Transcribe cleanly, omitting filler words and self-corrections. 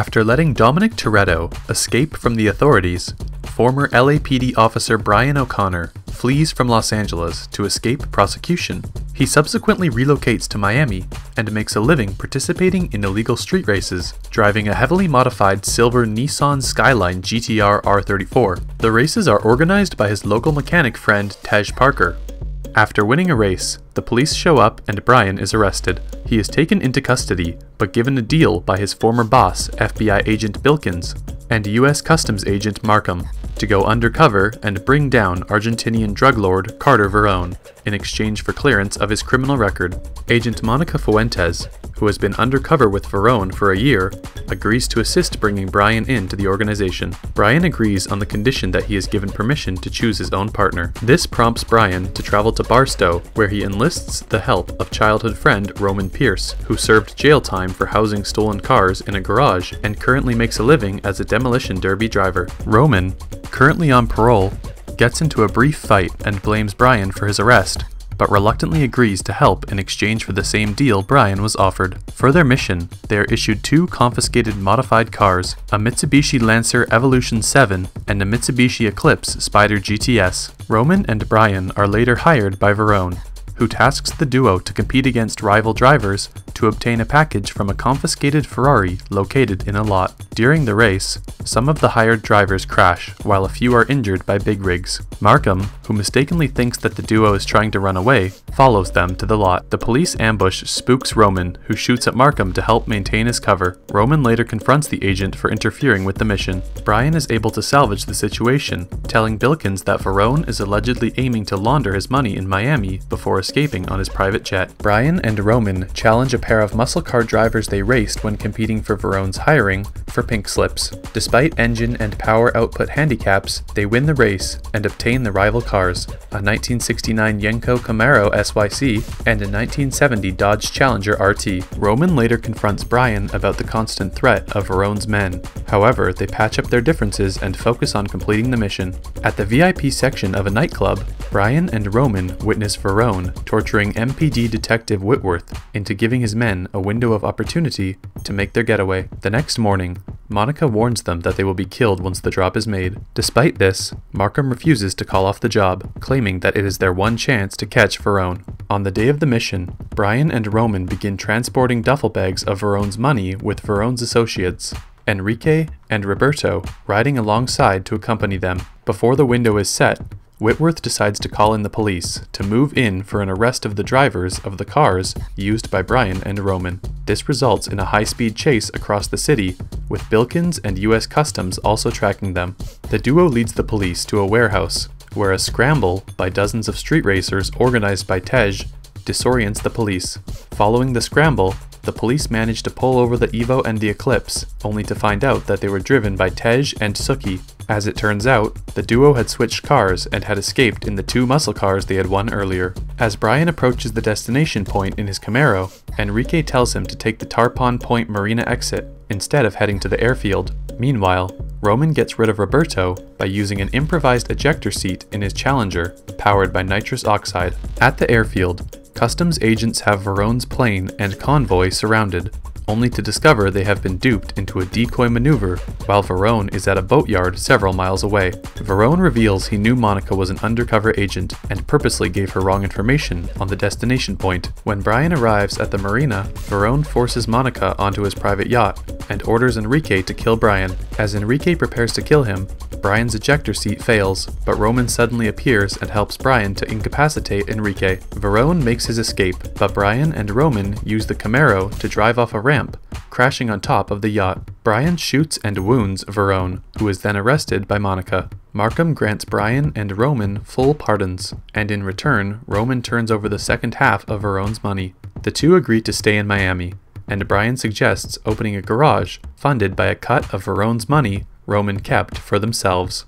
After letting Dominic Toretto escape from the authorities, former LAPD officer Brian O'Connor flees from Los Angeles to escape prosecution. He subsequently relocates to Miami and makes a living participating in illegal street races, driving a heavily modified silver Nissan Skyline GTR R34. The races are organized by his local mechanic friend Tej Parker. After winning a race, the police show up and Brian is arrested. He is taken into custody, but given a deal by his former boss, FBI agent Bilkins, and US Customs agent Markham, to go undercover and bring down Argentinian drug lord Carter Verone, in exchange for clearance of his criminal record. Agent Monica Fuentes, who has been undercover with Verone for a year, agrees to assist bringing Brian into the organization. Brian agrees on the condition that he is given permission to choose his own partner. This prompts Brian to travel to Barstow, where he enlists the help of childhood friend Roman Pierce, who served jail time for housing stolen cars in a garage and currently makes a living as a demolition derby driver. Roman, currently on parole, gets into a brief fight and blames Brian for his arrest, but reluctantly agrees to help in exchange for the same deal Brian was offered. For their mission, they are issued two confiscated modified cars, a Mitsubishi Lancer Evolution 7 and a Mitsubishi Eclipse Spyder GTS. Roman and Brian are later hired by Verone, who tasks the duo to compete against rival drivers to obtain a package from a confiscated Ferrari located in a lot. During the race, some of the hired drivers crash, while a few are injured by big rigs. Markham, who mistakenly thinks that the duo is trying to run away, follows them to the lot. The police ambush spooks Roman, who shoots at Markham to help maintain his cover. Roman later confronts the agent for interfering with the mission. Brian is able to salvage the situation, telling Bilkins that Verone is allegedly aiming to launder his money in Miami before escaping on his private jet. Brian and Roman challenge a pair of muscle car drivers they raced when competing for Verone's hiring for pink slips. Despite engine and power output handicaps, they win the race and obtain the rival cars, a 1969 Yenko Camaro SYC and a 1970 Dodge Challenger RT. Roman later confronts Brian about the constant threat of Verone's men. However, they patch up their differences and focus on completing the mission. At the VIP section of a nightclub, Brian and Roman witness Verone torturing MPD detective Whitworth into giving his men a window of opportunity to make their getaway. The next morning, Monica warns them that they will be killed once the drop is made. Despite this, Markham refuses to call off the job, claiming that it is their one chance to catch Verone. On the day of the mission, Brian and Roman begin transporting duffel bags of Verone's money with Verone's associates, Enrique and Roberto, riding alongside to accompany them. Before the window is set, Whitworth decides to call in the police to move in for an arrest of the drivers of the cars used by Brian and Roman. This results in a high-speed chase across the city, with Bilkins and US Customs also tracking them. The duo leads the police to a warehouse, where a scramble by dozens of street racers organized by Tej disorients the police. Following the scramble, the police managed to pull over the Evo and the Eclipse, only to find out that they were driven by Tej and Suki. As it turns out, the duo had switched cars and had escaped in the two muscle cars they had won earlier. As Brian approaches the destination point in his Camaro, Enrique tells him to take the Tarpon Point Marina exit, instead of heading to the airfield. Meanwhile, Roman gets rid of Roberto by using an improvised ejector seat in his Challenger, powered by nitrous oxide. At the airfield, Customs agents have Verone's plane and convoy surrounded, only to discover they have been duped into a decoy maneuver while Verone is at a boatyard several miles away. Verone reveals he knew Monica was an undercover agent and purposely gave her wrong information on the destination point. When Brian arrives at the marina, Verone forces Monica onto his private yacht and orders Enrique to kill Brian. As Enrique prepares to kill him, Brian's ejector seat fails, but Roman suddenly appears and helps Brian to incapacitate Enrique. Verone makes his escape, but Brian and Roman use the Camaro to drive off a ramp, crashing on top of the yacht. Brian shoots and wounds Verone, who is then arrested by Monica. Markham grants Brian and Roman full pardons, and in return, Roman turns over the second half of Verone's money. The two agree to stay in Miami, and Brian suggests opening a garage funded by a cut of Verone's money Roman kept for themselves.